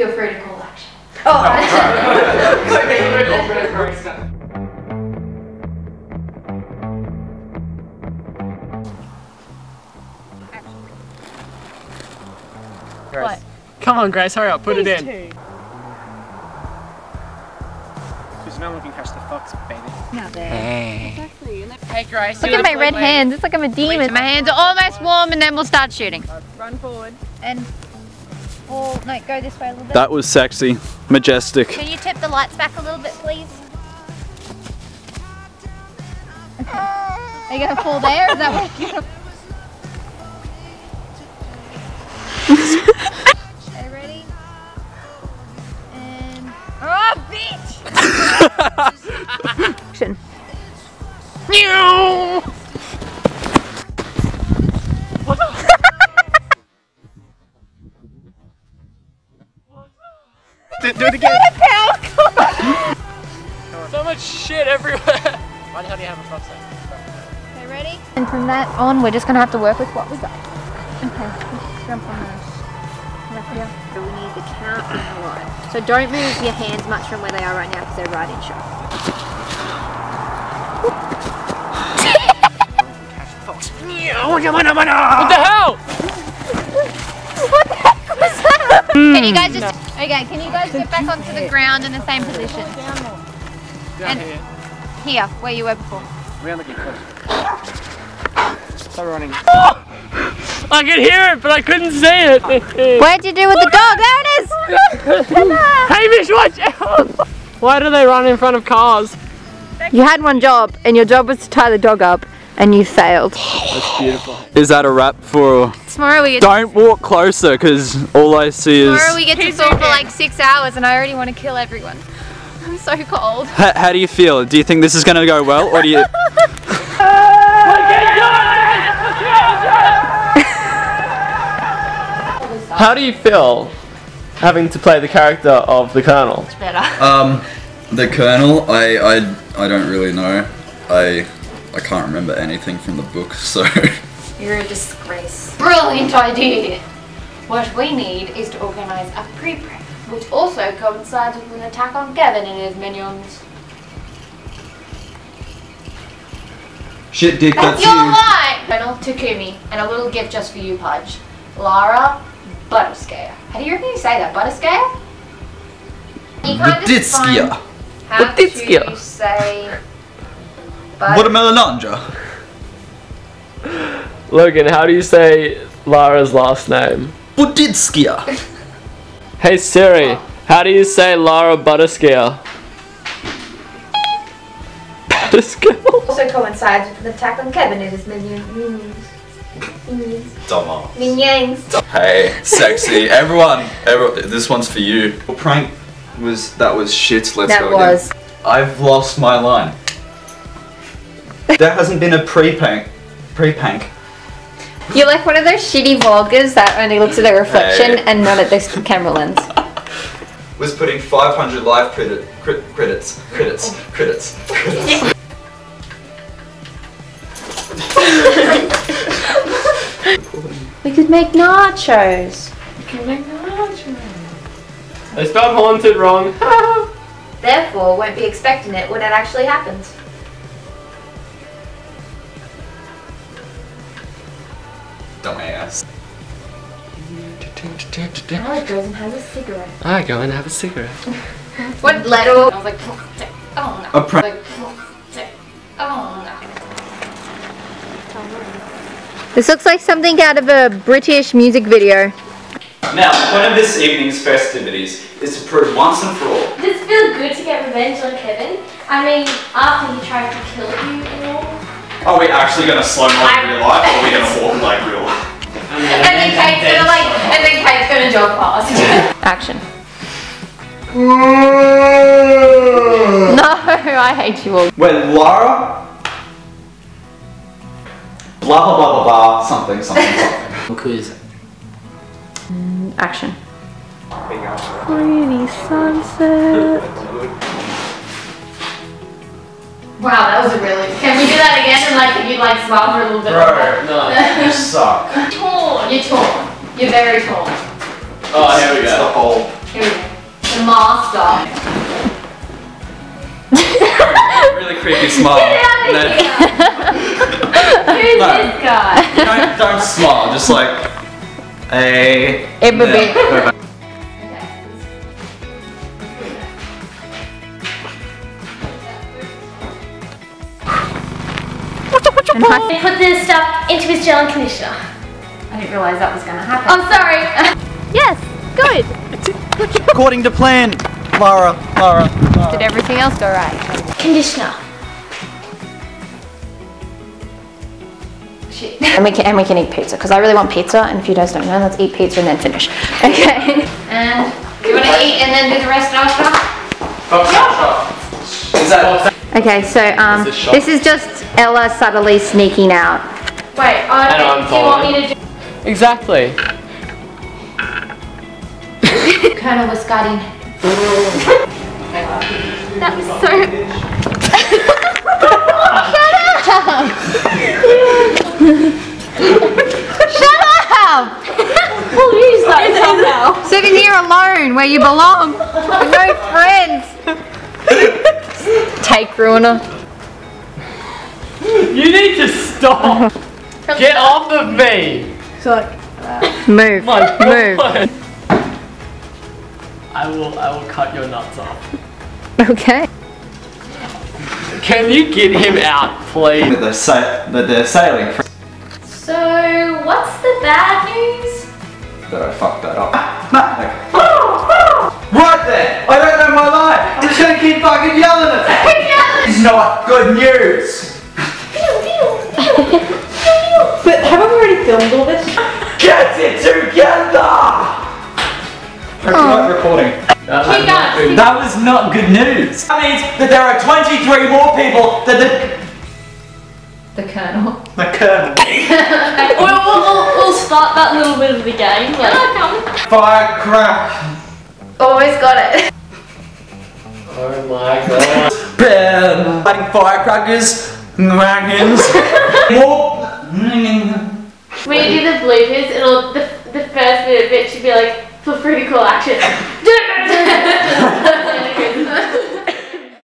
Feel free to call action. Oh, right. What? Come on, Grace, hurry up, put it in. Because no one can catch the fox, baby. Not there. Hey. Exactly. Hey, Grace. Look at my red hands. It's like I'm a demon. My hands are almost warm, and then we'll start shooting. Run forward and no, go this way a little bit. That was sexy, majestic. Can you tip the lights back a little bit, please? Okay. Are you gonna fall there? Is that what you're gonna? Okay, ready? And... Oh, bitch! Action. What the? Do it again! So much shit everywhere! Why the hell do you have a fox there? Okay, ready? And from that on, we're just gonna have to work with what we got. Okay, jump on there. Yeah. So we need the count and the line. So don't move your hands much from where they are right now because they're right in shot. What the hell? What the heck was that? Can you guys just can you guys get back onto the ground in the same position? Down here. Here, where you were before. We're looking close. Stop running. I could hear it, but I couldn't see it. What'd you do with the dog? There it is! Hamish, watch out! Why do they run in front of cars? You had one job, and your job was to tie the dog up, and you failed. That's beautiful. Is that a wrap for... Tomorrow we get... Don't walk closer, because all I see is... Tomorrow we get to talk for like 6 hours, and I already want to kill everyone. I'm so cold. How do you feel? Do you think this is going to go well, or do you... How do you feel having to play the character of the Colonel? It's better. The Colonel, I don't really know. I can't remember anything from the book, so... You're a disgrace. Brilliant idea! What we need is to organise a pre-prep, which also coincides with an attack on Gavin and his minions. Shit, Dick, that's you! That's your line! Colonel, Takumi, and a little gift just for you, Pudge. Lara Buterskaya. How do you reckon you say that? Buterskaya? You can't just find how to say... Watermelonanja. Logan, how do you say Lara's last name? Buterskaya. Hey Siri, how do you say Lara Buterskaya? Buterskaya? Also coincides with the attack on Kevin and his minions. Dumbass. Minions. Hey, sexy. Everyone, this one's for you. Well, prank was, that was shit, let's go again. That was. I've lost my line. There hasn't been a pre-prank. You're like one of those shitty vloggers that only looks at their reflection and not at their camera lens. Was putting 500 live credits. We could make nachos. They spelled haunted wrong. Therefore, won't be expecting it when it actually happens. Dumbass. I go and have a cigarette. What letter? I was like, oh no. This looks like something out of a British music video. Now, one of this evening's festivities is to prove once and for all. Does it feel good to get revenge on Kevin? I mean, after he tried to kill you and all. Are we actually going to slow-mo in real life, or are we going to walk like real life? And then Kate's going to jog past. Action. No, I hate you all. When Lara... blah, blah, blah, blah, blah, something, something, something. Because... action. Pretty sunset. Wow, that was a really... Can we do that again and like, if you like smile for a little bit? Bro, no, you suck. You're torn. You're very torn. Oh, here we go. It's the whole... Here we go. master. Really creepy smile. Get out of here. Who's this guy? Don't smile, just like a. It would be. He put this stuff into his gel and conditioner. I didn't realise that was going to happen. I'm sorry. Yes, good. According to plan, Lara. Did everything else go right? Conditioner. Shit. And we can eat pizza because I really want pizza. And if you guys don't know, let's eat pizza and then finish. Okay. And you want to eat and then do the rest after? Stop. Is that? Okay, so this is just Ella subtly sneaking out. Wait, do you want me to do? Exactly. Colonel was guarding. That was so. Shut up! Well, who's that now? Sitting here alone, where you belong, with no friends. Take ruiner. You need to stop. Get off of me. So move. I will cut your nuts off. Okay. Can you get him out, please? They're sailing. So what's the bad news? That I fucked that up. Right there! I don't know my life! I'm just gonna keep fucking yelling at me! It's not good news! But haven't we already filmed all this? Get it together! Hope you like recording. That was not good news! That means that there are 23 more people that The Colonel. we'll start that little bit of the game. Like. Fire crack! Always got it. Oh my god. Ben, fighting firecrackers, wagons. When you do the bloopers, it'll the first bit should be like for free to call action.